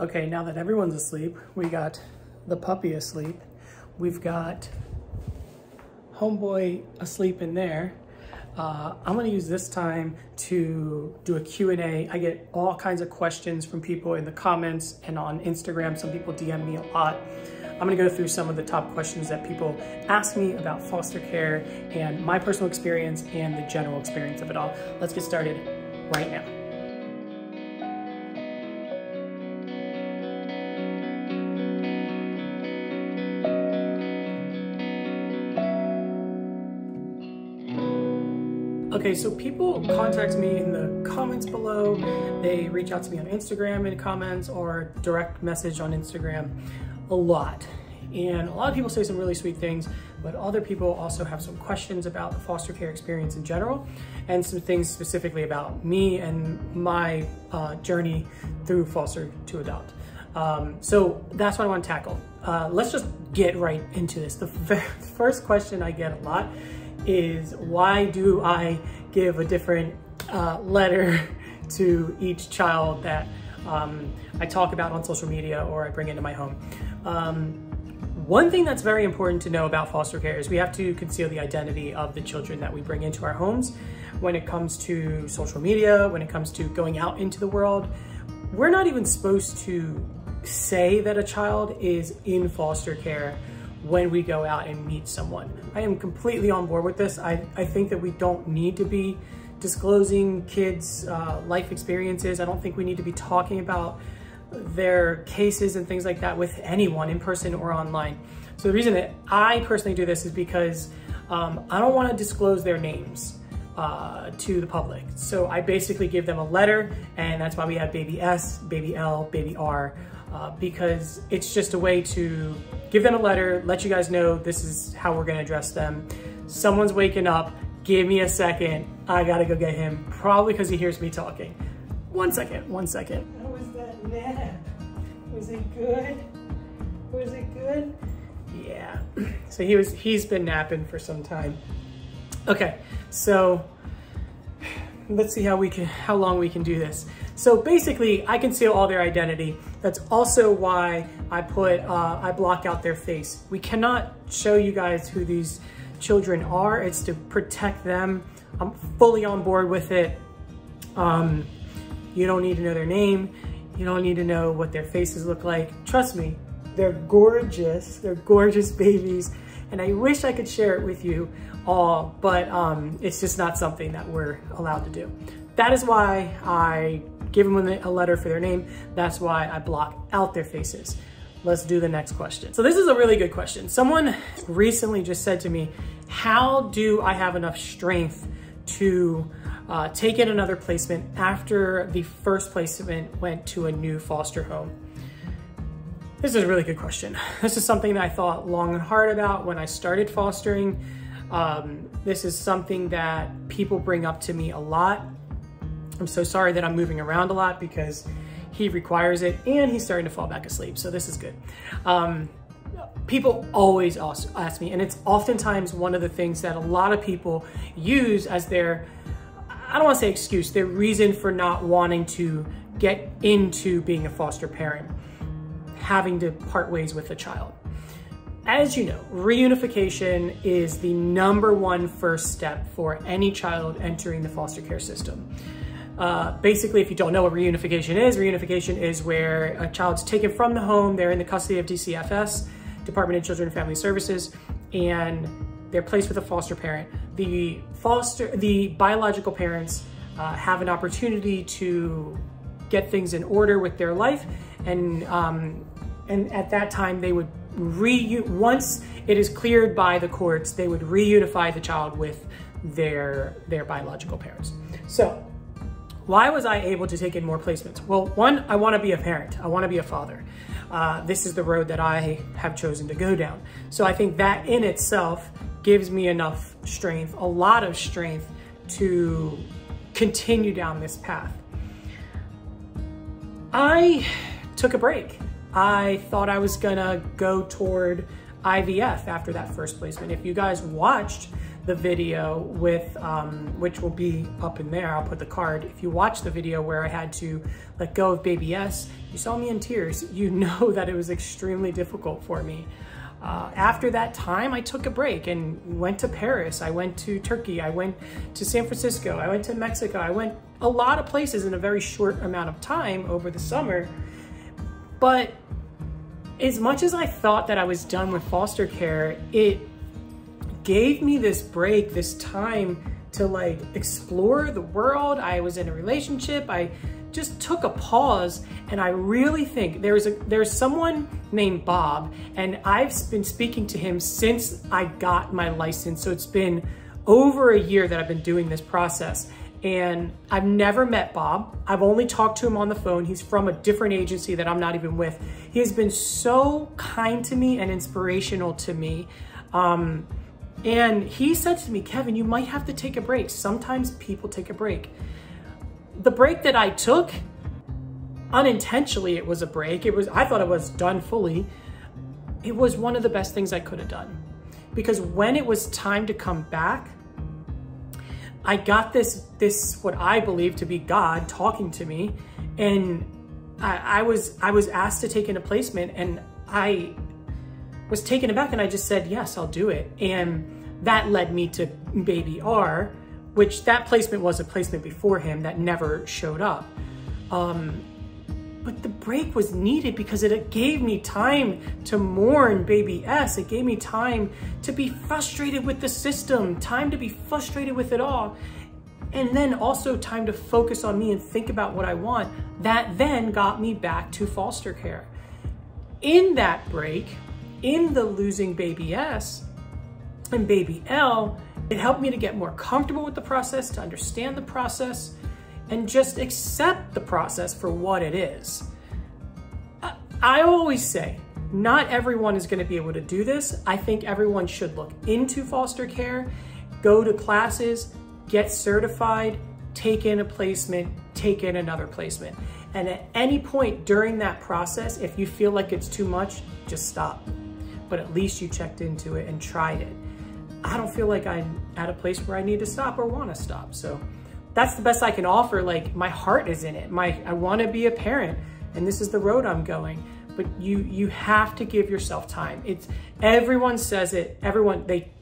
Okay, now that everyone's asleep, we got the puppy asleep. We've got homeboy asleep in there. I'm gonna use this time to do a Q&A. I get all kinds of questions from people in the comments and on Instagram. Some people DM me a lot. I'm gonna go through some of the top questions that people ask me about foster care and my personal experience and the general experience of it all. Let's get started right now. Okay, so people contact me in the comments below. They reach out to me on Instagram in comments or direct message on Instagram a lot. And a lot of people say some really sweet things, but other people also have some questions about the foster care experience in general and some things specifically about me and my journey through foster to adult. So that's what I want to tackle. Let's just get right into this. The first question I get a lot is, why do I give a different letter to each child that I talk about on social media or I bring into my home? One thing that's very important to know about foster care is we have to conceal the identity of the children that we bring into our homes. When it comes to social media, when it comes to going out into the world, we're not even supposed to say that a child is in foster care when we go out and meet someone. I am completely on board with this. I think that we don't need to be disclosing kids' life experiences. I don't think we need to be talking about their cases and things like that with anyone, in person or online. So the reason that I personally do this is because I don't want to disclose their names to the public. So I basically give them a letter, and that's why we have baby S, baby L, baby R, because it's just a way to give them a letter, let you guys know this is how we're gonna address them. Someone's waking up, give me a second, I gotta go get him, probably because he hears me talking. One second. How was that nap? Was it good? Was it good? Yeah, so he's been napping for some time. Okay, so let's see how long we can do this. So basically, I conceal all their identity. That's also why I block out their face. We cannot show you guys who these children are. It's to protect them. I'm fully on board with it. You don't need to know their name. You don't need to know what their faces look like. Trust me, they're gorgeous. They're gorgeous babies. And I wish I could share it with you all, but it's just not something that we're allowed to do. That is why I give them a letter for their name. That's why I block out their faces. Let's do the next question. So this is a really good question. Someone recently just said to me, how do I have enough strength to take in another placement after the first placement went to a new foster home? This is a really good question. This is something that I thought long and hard about when I started fostering. This is something that people bring up to me a lot. I'm so sorry that I'm moving around a lot because he requires it and he's starting to fall back asleep. So this is good. People always ask me, and it's oftentimes one of the things that a lot of people use as their, I don't want to say excuse, their reason for not wanting to get into being a foster parent, having to part ways with a child. As you know, reunification is the #1 first step for any child entering the foster care system. Basically, if you don't know what reunification is where a child's taken from the home, they're in the custody of DCFS, Department of Children and Family Services, and they're placed with a foster parent. The biological parents have an opportunity to get things in order with their life, and at that time they would once it is cleared by the courts, they would reunify the child with their biological parents. So, why was I able to take in more placements? Well, one, I want to be a parent. I want to be a father. This is the road that I have chosen to go down. So I think that in itself gives me enough strength, a lot of strength, to continue down this path. I took a break. I thought I was gonna go toward IVF after that first placement. If you guys watched the video with, which will be up in there, I'll put the card. If you watch the video where I had to let go of baby S, you saw me in tears, you know that it was extremely difficult for me. After that time, I took a break and went to Paris, I went to Turkey, I went to San Francisco, I went to Mexico, I went a lot of places in a very short amount of time over the summer. But as much as I thought that I was done with foster care, it gave me this break, this time to like explore the world. I was in a relationship, I just took a pause, and I really think there's someone named Bob, and I've been speaking to him since I got my license. So it's been over a year that I've been doing this process, and I've never met Bob. I've only talked to him on the phone. He's from a different agency that I'm not even with. He has been so kind to me and inspirational to me. And he said to me, Kevin, you might have to take a break. Sometimes people take a break. The break that I took, unintentionally it was a break. I thought I was done fully. It was one of the best things I could have done. Because when it was time to come back, I got this what I believe to be God talking to me. And I was asked to take in a placement, and I was taken aback, and I just said, yes, I'll do it. And that led me to baby R, which that placement was a placement before him that never showed up. But the break was needed because it gave me time to mourn baby S. It gave me time to be frustrated with the system, time to be frustrated with it all. And then also time to focus on me and think about what I want. That then got me back to foster care. In that break, in the losing baby S and baby L, it helped me to get more comfortable with the process, to understand the process, and just accept the process for what it is. I always say, not everyone is gonna be able to do this. I think everyone should look into foster care, go to classes, get certified, take in a placement, take in another placement. And at any point during that process, if you feel like it's too much, just stop. But at least you checked into it and tried it. I don't feel like I'm at a place where I need to stop or want to stop. So that's the best I can offer. Like, my heart is in it. I want to be a parent, and this is the road I'm going. But you have to give yourself time. It's, everyone says it.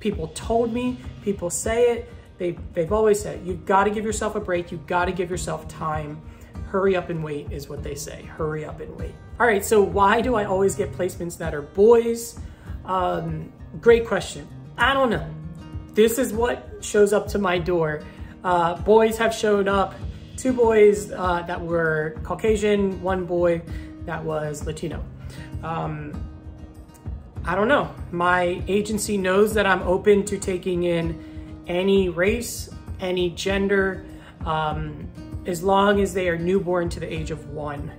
People told me, people say it. They've always said it. You've got to give yourself a break. You've got to give yourself time. Hurry up and wait is what they say. Hurry up and wait. All right, so why do I always get placements that are boys? Great question. I don't know. This is what shows up to my door. Boys have shown up. 2 boys that were Caucasian, 1 boy that was Latino. I don't know. My agency knows that I'm open to taking in any race, any gender, as long as they are newborn to the age of 1.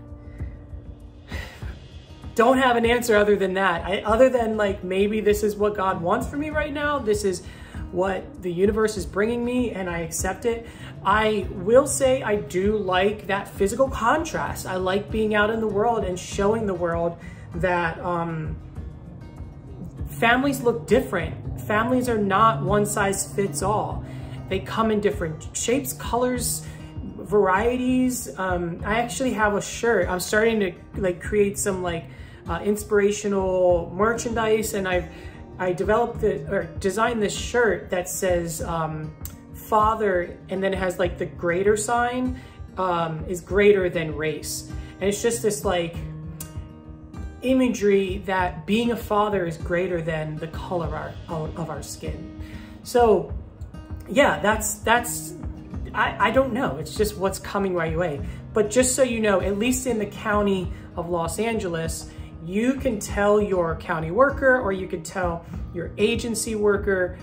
Don't have an answer other than that. Other than like, maybe this is what God wants for me right now. This is what the universe is bringing me, and I accept it. I will say I do like that physical contrast. I like being out in the world and showing the world that families look different. Families are not one size fits all. They come in different shapes, colors, varieties. I actually have a shirt. I'm starting to like create some like inspirational merchandise, and I developed designed this shirt that says father, and then it has like the greater sign is greater than race. And it's just this like imagery that being a father is greater than the color of our skin. So yeah, that's I don't know. It's just what's coming right away. But just so you know, at least in the county of Los Angeles, you can tell your county worker, or you can tell your agency worker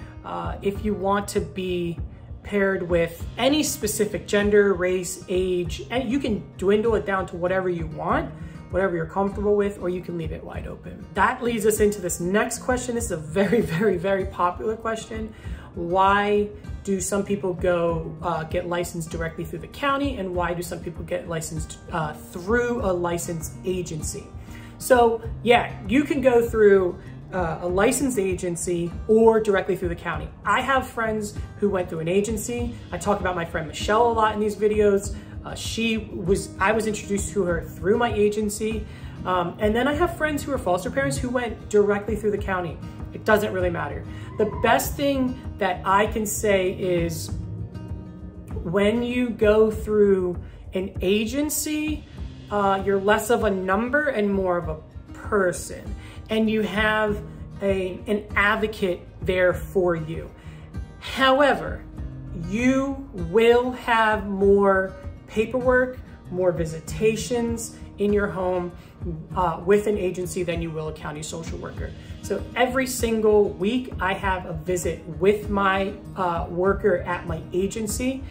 if you want to be paired with any specific gender, race, age, and you can dwindle it down to whatever you want, whatever you're comfortable with, or you can leave it wide open. That leads us into this next question. This is a very, very, very popular question. Why do some people go get licensed directly through the county, and why do some people get licensed through a licensed agency? So yeah, you can go through a licensed agency or directly through the county. I have friends who went through an agency. I talk about my friend Michelle a lot in these videos. I was introduced to her through my agency. And then I have friends who are foster parents who went directly through the county. It doesn't really matter. The best thing that I can say is when you go through an agency, you're less of a number and more of a person. And you have an advocate there for you. However, you will have more paperwork, more visitations in your home with an agency than you will a county social worker. So every single week I have a visit with my worker at my agency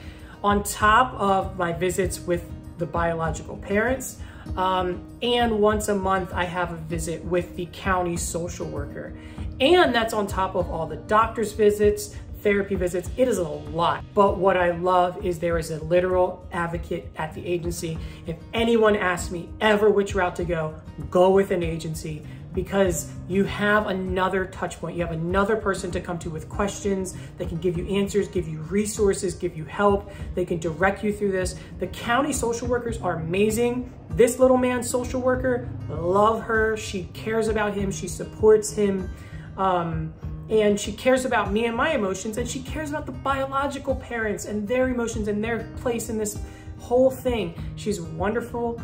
on top of my visits with the biological parents. And once a month I have a visit with the county social worker. And that's on top of all the doctor's visits, therapy visits. It is a lot. But what I love is there is a literal advocate at the agency. If anyone asks me ever which route to go with an agency, because you have another touch point. You have another person to come to with questions. They can give you answers, give you resources, give you help. They can direct you through this. The county social workers are amazing. This little man's social worker, love her. She cares about him. She supports him. And she cares about me and my emotions, and she cares about the biological parents and their emotions and their place in this whole thing. She's wonderful.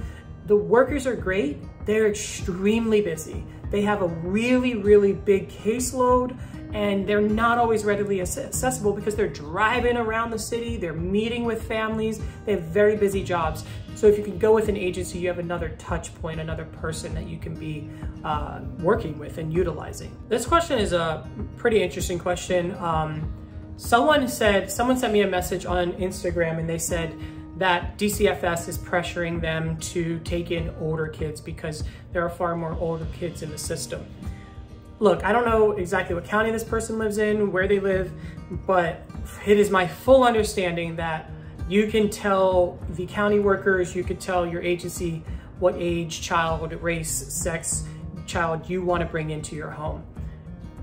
The workers are great. They're extremely busy. They have a really, really big caseload, and they're not always readily accessible because they're driving around the city, they're meeting with families, they have very busy jobs. So if you can go with an agency, you have another touch point, another person that you can be working with and utilizing. This question is a pretty interesting question. Someone sent me a message on Instagram and they said that DCFS is pressuring them to take in older kids because there are far more older kids in the system. Look, I don't know exactly what county this person lives in, where they live, but it is my full understanding that you can tell the county workers, you could tell your agency what age, child, race, sex, child you want to bring into your home.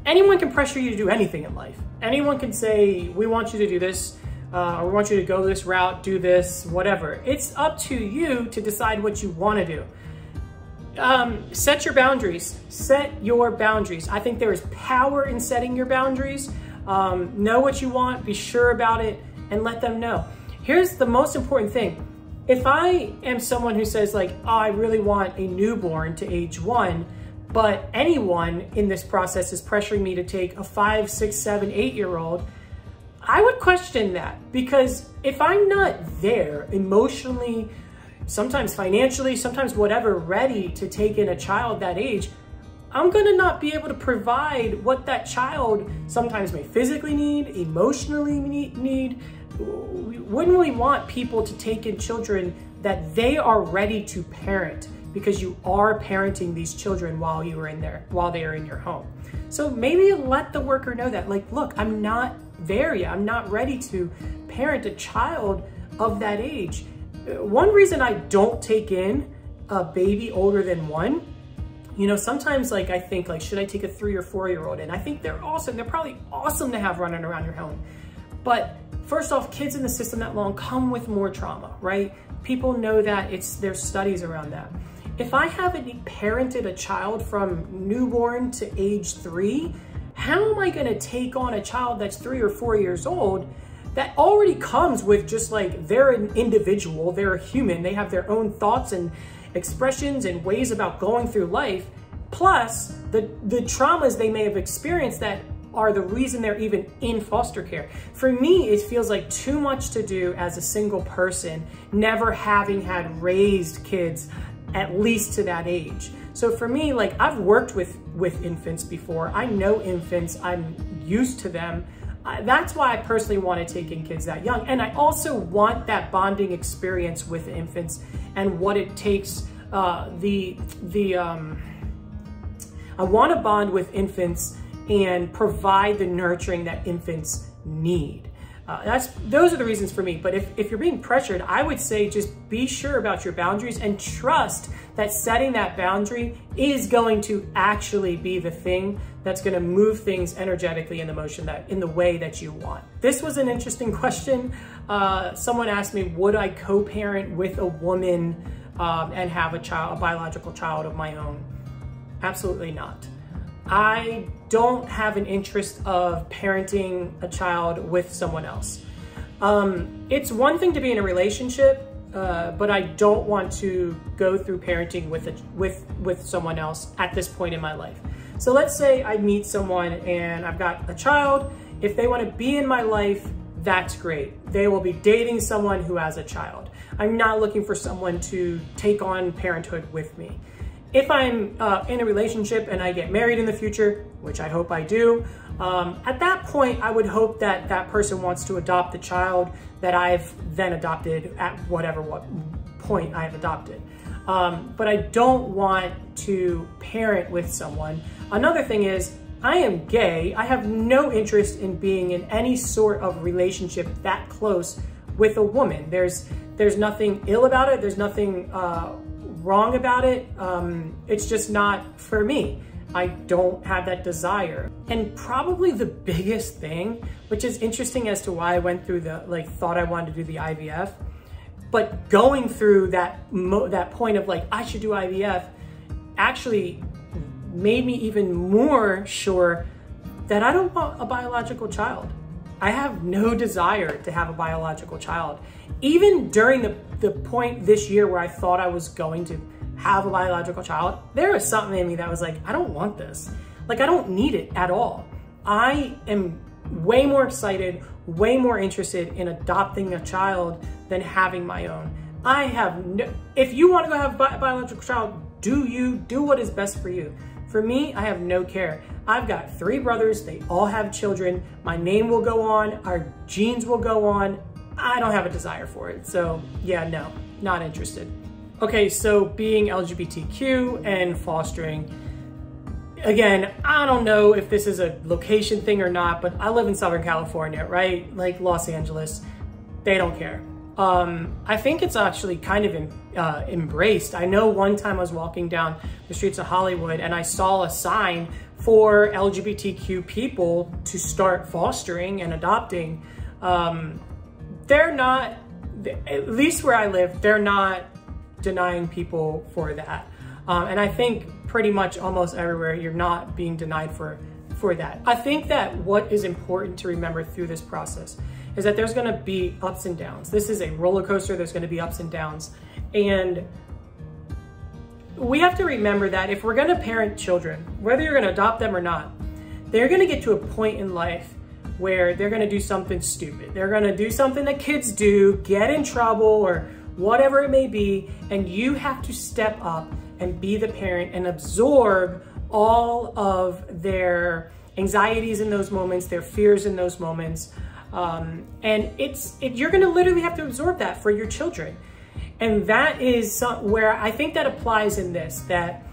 Anyone can pressure you to do anything in life. Anyone can say, we want you to do this, or we want you to go this route, do this, whatever. It's up to you to decide what you want to do. Set your boundaries. Set your boundaries. I think there is power in setting your boundaries. Know what you want, be sure about it, and let them know. Here's the most important thing. If I am someone who says like, oh, I really want a newborn to age 1, but anyone in this process is pressuring me to take a 5, 6, 7, 8-year-old, I would question that, because if I'm not there emotionally, sometimes financially, sometimes whatever, ready to take in a child that age, I'm gonna not be able to provide what that child sometimes may physically need, emotionally need. Wouldn't we want people to take in children that they are ready to parent, because you are parenting these children while they are in your home. So maybe let the worker know that, like, look, I'm not there yet. I'm not ready to parent a child of that age. One reason I don't take in a baby older than 1, you know, sometimes like I think like, should I take a 3 or 4-year-old? And I think they're awesome. They're probably awesome to have running around your home. But first off, kids in the system that long come with more trauma, right? People know that, there's studies around that. If I haven't parented a child from newborn to age 3, how am I gonna take on a child that's 3 or 4 years old that already comes with just like, they're an individual, they're a human, they have their own thoughts and expressions and ways about going through life, plus the traumas they may have experienced that are the reason they're even in foster care. For me, it feels like too much to do as a single person, never having had raised kids at least to that age. So for me, like, I've worked with infants before. I know infants, I'm used to them. That's why I personally want to take in kids that young. And I also want that bonding experience with infants and what it takes. I want to bond with infants and provide the nurturing that infants need. Those are the reasons for me. But if you're being pressured, I would say just be sure about your boundaries and trust that setting that boundary is going to actually be the thing that's going to move things energetically in the motion that in the way that you want. This was an interesting question. Someone asked me, would I co-parent with a woman and have a child, a biological child of my own? Absolutely not. I don't have an interest of parenting a child with someone else. It's one thing to be in a relationship, but I don't want to go through parenting with someone else at this point in my life. So let's say I meet someone and I've got a child. If they want to be in my life, that's great. They will be dating someone who has a child. I'm not looking for someone to take on parenthood with me. If I'm in a relationship and I get married in the future, which I hope I do, at that point, I would hope that that person wants to adopt the child that I've then adopted at whatever point I have adopted. But I don't want to parent with someone. Another thing is, I am gay. I have no interest in being in any sort of relationship that close with a woman. There's nothing ill about it. There's nothing wrong about it. It's just not for me. I don't have that desire. And probably the biggest thing, which is interesting as to why I went through the, like, thought I wanted to do the IVF, but going through that point of like, I should do IVF actually made me even more sure that I don't want a biological child. I have no desire to have a biological child. Even during the point this year where I thought I was going to have a biological child, there was something in me that was like, I don't want this. Like, I don't need it at all. I am way more excited, way more interested in adopting a child than having my own. I have no, if you want to go have a biological child, do what is best for you. For me, I have no care. I've got 3 brothers, they all have children. My name will go on, our genes will go on. I don't have a desire for it. So yeah, no, not interested. Okay, so being LGBTQ and fostering. Again, I don't know if this is a location thing or not, but I live in Southern California, right? Like Los Angeles, they don't care. I think it's actually kind of embraced. I know one time I was walking down the streets of Hollywood and I saw a sign for LGBTQ people to start fostering and adopting. They're not, at least where I live, they're not denying people for that. And I think pretty much almost everywhere you're not being denied for that. I think that what is important to remember through this process is that there's gonna be ups and downs. This is a roller coaster, there's gonna be ups and downs. And we have to remember that if we're gonna parent children, whether you're gonna adopt them or not, they're gonna get to a point in life where they're gonna do something stupid. They're gonna do something that kids do, get in trouble or whatever it may be, and you have to step up and be the parent and absorb all of their anxieties in those moments, their fears in those moments. And you're gonna literally have to absorb that for your children. And that is where I think that applies in this, that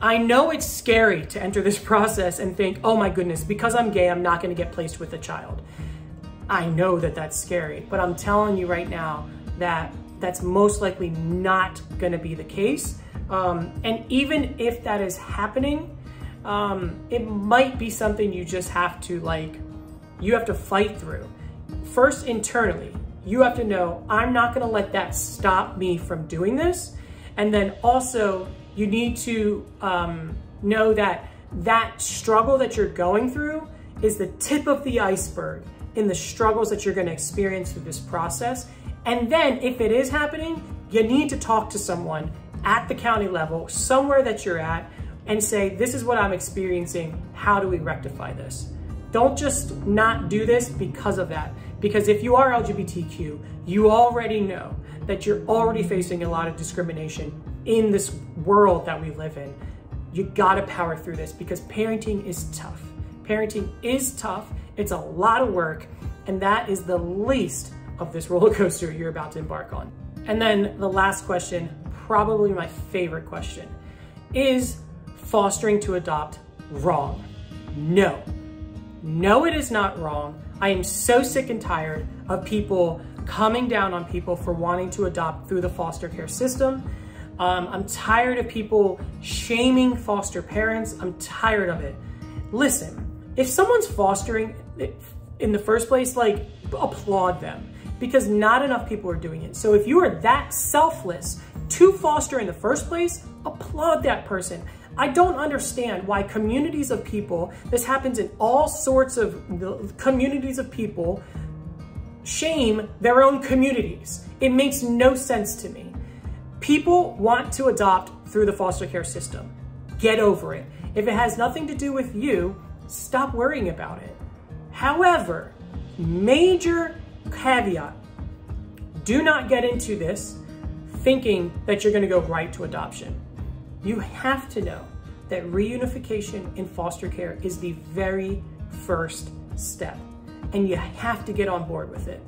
I know it's scary to enter this process and think, oh my goodness, because I'm gay, I'm not gonna get placed with a child. I know that that's scary, but I'm telling you right now that that's most likely not gonna be the case. And even if that is happening, it might be something you just have to you have to fight through. First, internally, you have to know, I'm not gonna let that stop me from doing this. And then also, you need to know that that struggle that you're going through is the tip of the iceberg in the struggles that you're gonna experience through this process. And then if it is happening, you need to talk to someone at the county level, somewhere that you're at, and say, this is what I'm experiencing. How do we rectify this? Don't just not do this because of that. Because if you are LGBTQ, you already know that you're already facing a lot of discrimination in this world that we live in. You gotta power through this because parenting is tough. Parenting is tough. It's a lot of work. And that is the least of this roller coaster you're about to embark on. And then the last question, probably my favorite question, is fostering to adopt wrong? No. No, it is not wrong. I am so sick and tired of people coming down on people for wanting to adopt through the foster care system. I'm tired of people shaming foster parents. I'm tired of it. Listen, if someone's fostering in the first place, like, applaud them, because not enough people are doing it. So if you are that selfless to foster in the first place, applaud that person. I don't understand why communities of people, this happens in all sorts of communities of people, shame their own communities. It makes no sense to me. People want to adopt through the foster care system. Get over it. If it has nothing to do with you, stop worrying about it. However, major caveat, do not get into this thinking that you're going to go right to adoption. You have to know that reunification in foster care is the very first step, and you have to get on board with it.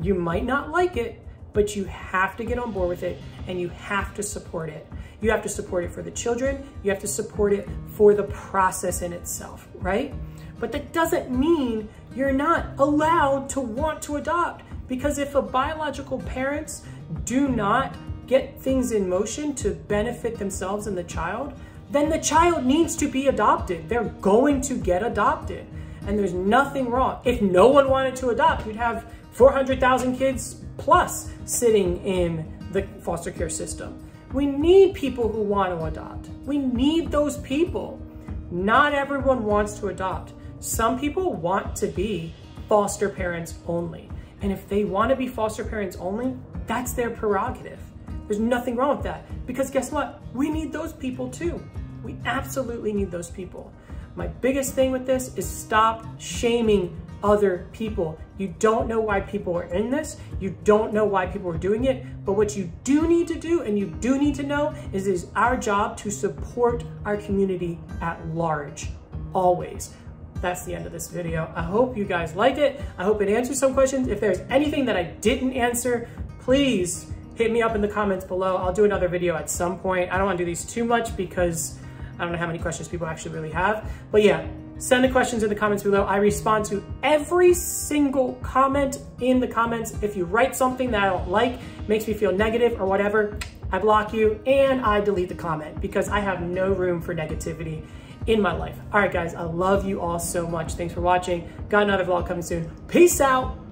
You might not like it, but you have to get on board with it, and you have to support it. You have to support it for the children. You have to support it for the process in itself, right? But that doesn't mean you're not allowed to want to adopt, because if a biological parents do not get things in motion to benefit themselves and the child, then the child needs to be adopted. They're going to get adopted, and there's nothing wrong. If no one wanted to adopt, we'd have 400,000 kids plus sitting in the foster care system. We need people who want to adopt. We need those people. Not everyone wants to adopt. Some people want to be foster parents only. And if they want to be foster parents only, that's their prerogative. There's nothing wrong with that, because guess what? We need those people too. We absolutely need those people. My biggest thing with this is stop shaming other people. You don't know why people are in this. You don't know why people are doing it. But what you do need to do, and you do need to know, is it is our job to support our community at large, always. That's the end of this video. I hope you guys like it. I hope it answers some questions. If there's anything that I didn't answer, please hit me up in the comments below. I'll do another video at some point. I don't want to do these too much because I don't know how many questions people actually really have. But yeah, send the questions in the comments below. I respond to every single comment in the comments. If you write something that I don't like, makes me feel negative or whatever, I block you and I delete the comment, because I have no room for negativity in my life. All right, guys, I love you all so much. Thanks for watching. Got another vlog coming soon. Peace out.